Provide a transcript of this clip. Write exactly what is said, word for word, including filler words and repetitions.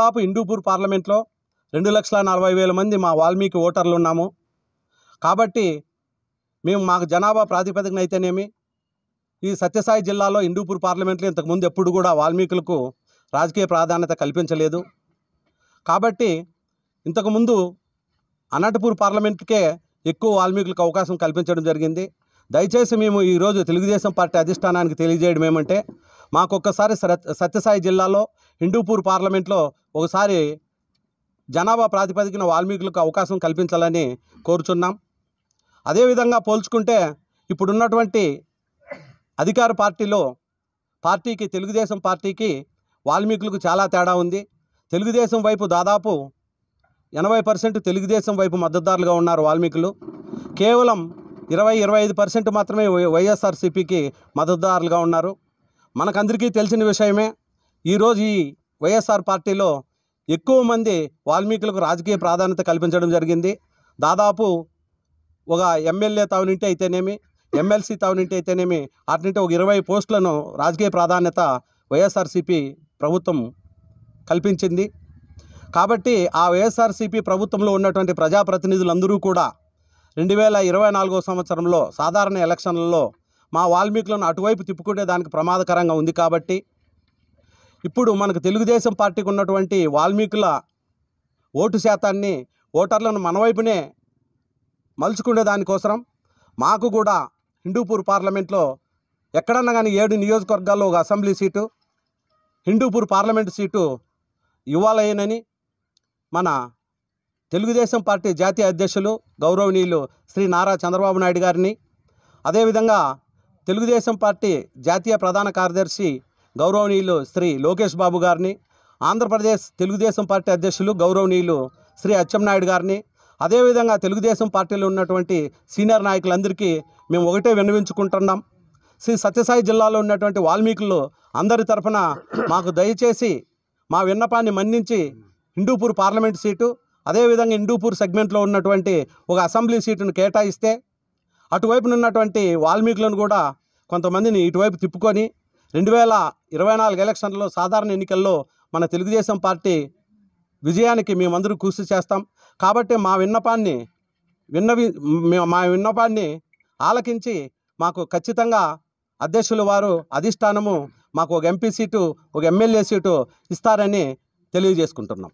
దాదాపు హిందూపూర్ పార్లమెంట్లో రెండు లక్షల నలభై వేల మంది మా వాల్మీకి ఓటర్లు ఉన్నాము కాబట్టి మేము మాకు జనాభా ప్రాతిపదికన అయితేనేమి ఈ సత్యసాయి జిల్లాలో హిందూపూర్ పార్లమెంట్లో ఇంతకుముందు ఎప్పుడు కూడా వాల్మీకులకు రాజకీయ ప్రాధాన్యత కల్పించలేదు కాబట్టి ఇంతకుముందు అనంతపూర్ పార్లమెంట్కే ఎక్కువ వాల్మీకులకు అవకాశం కల్పించడం జరిగింది. దయచేసి మేము ఈరోజు తెలుగుదేశం పార్టీ అధిష్టానానికి తెలియజేయడం ఏమంటే మాకు ఒక్కసారి సత్యసాయి జిల్లాలో హిందూపూర్ పార్లమెంట్లో ఒకసారి జనాభా ప్రాతిపదికన వాల్మీకులకు అవకాశం కల్పించాలని కోరుచున్నాం. అదేవిధంగా పోల్చుకుంటే ఇప్పుడున్నటువంటి అధికార పార్టీలో పార్టీకి తెలుగుదేశం పార్టీకి వాల్మీకులకు చాలా తేడా ఉంది. తెలుగుదేశం వైపు దాదాపు ఎనభై పర్సెంట్ తెలుగుదేశం వైపు మద్దతుదారులుగా ఉన్నారు వాల్మీకులు. కేవలం ఇరవై ఇరవై ఐదు పర్సెంట్ మాత్రమే వైఎస్ఆర్సీపీకి మద్దతుదారులుగా ఉన్నారు. మనకందరికీ తెలిసిన విషయమే ఈరోజు ఈ వైఎస్ఆర్ పార్టీలో ఎక్కువ మంది వాల్మీకులకు రాజకీయ ప్రాధాన్యత కల్పించడం జరిగింది. దాదాపు ఒక ఎమ్మెల్యే తావునింటి అయితేనేమి ఎమ్మెల్సీ తావునింటి అయితేనేమి అటునింటి ఒక ఇరవై పోస్టులను రాజకీయ ప్రాధాన్యత వైఎస్ఆర్సీపీ ప్రభుత్వం కల్పించింది. కాబట్టి ఆ వైఎస్ఆర్సీపీ ప్రభుత్వంలో ఉన్నటువంటి ప్రజాప్రతినిధులందరూ కూడా రెండు వేల ఇరవై నాలుగో సంవత్సరంలో సాధారణ ఎలక్షన్లలో మా వాల్మీకులను అటువైపు తిప్పుకుంటే దానికి ప్రమాదకరంగా ఉంది. కాబట్టి ఇప్పుడు మనకు తెలుగుదేశం పార్టీకి ఉన్నటువంటి వాల్మీకుల ఓటు శాతాన్ని ఓటర్లను మనవైపునే మలుచుకునే దానికోసం మాకు కూడా హిందూపూర్ పార్లమెంట్లో ఎక్కడన్నా కానీ ఏడు నియోజకవర్గాల్లో ఒక assembly seat Hindupur parliament seat ఇవ్వాలయ్యనని మన తెలుగుదేశం పార్టీ జాతీయ అధ్యక్షులు గౌరవనీయులు శ్రీ నారా చంద్రబాబు నాయుడు గారిని, అదేవిధంగా తెలుగుదేశం పార్టీ జాతీయ ప్రధాన కార్యదర్శి గౌరవనీయులు శ్రీ లోకేష్ బాబు గారిని, ఆంధ్రప్రదేశ్ తెలుగుదేశం పార్టీ అధ్యక్షులు గౌరవనీయులు శ్రీ అచ్చెన్నాయుడు గారిని, అదేవిధంగా తెలుగుదేశం పార్టీలో ఉన్నటువంటి సీనియర్ నాయకులందరికీ మేము ఒకటే విన్నవించుకుంటున్నాం. శ్రీ సత్యసాయి జిల్లాలో ఉన్నటువంటి వాల్మీకులు అందరి తరఫున మాకు దయచేసి మా విన్నపాన్ని మన్నించి హిందూపూర్ పార్లమెంట్ సీటు, అదేవిధంగా హిందూపూర్ సెగ్మెంట్లో ఉన్నటువంటి ఒక అసెంబ్లీ సీటును కేటాయిస్తే అటువైపున ఉన్నటువంటి వాల్మీకులను కూడా కొంతమందిని ఇటువైపు తిప్పుకొని రెండు వేల ఇరవై నాలుగు ఎలక్షన్లో సాధారణ ఎన్నికల్లో మన తెలుగుదేశం పార్టీ విజయానికి మేమందరూ కృషి చేస్తాం. కాబట్టి మా విన్నపాన్ని విన్నవి మా విన్నపాన్ని ఆలకించి మాకు ఖచ్చితంగా అధ్యక్షులు వారు అధిష్టానము మాకు ఒక ఎంపీ సీటు, ఒక ఎమ్మెల్యే సీటు ఇస్తారని తెలియజేసుకుంటున్నాం.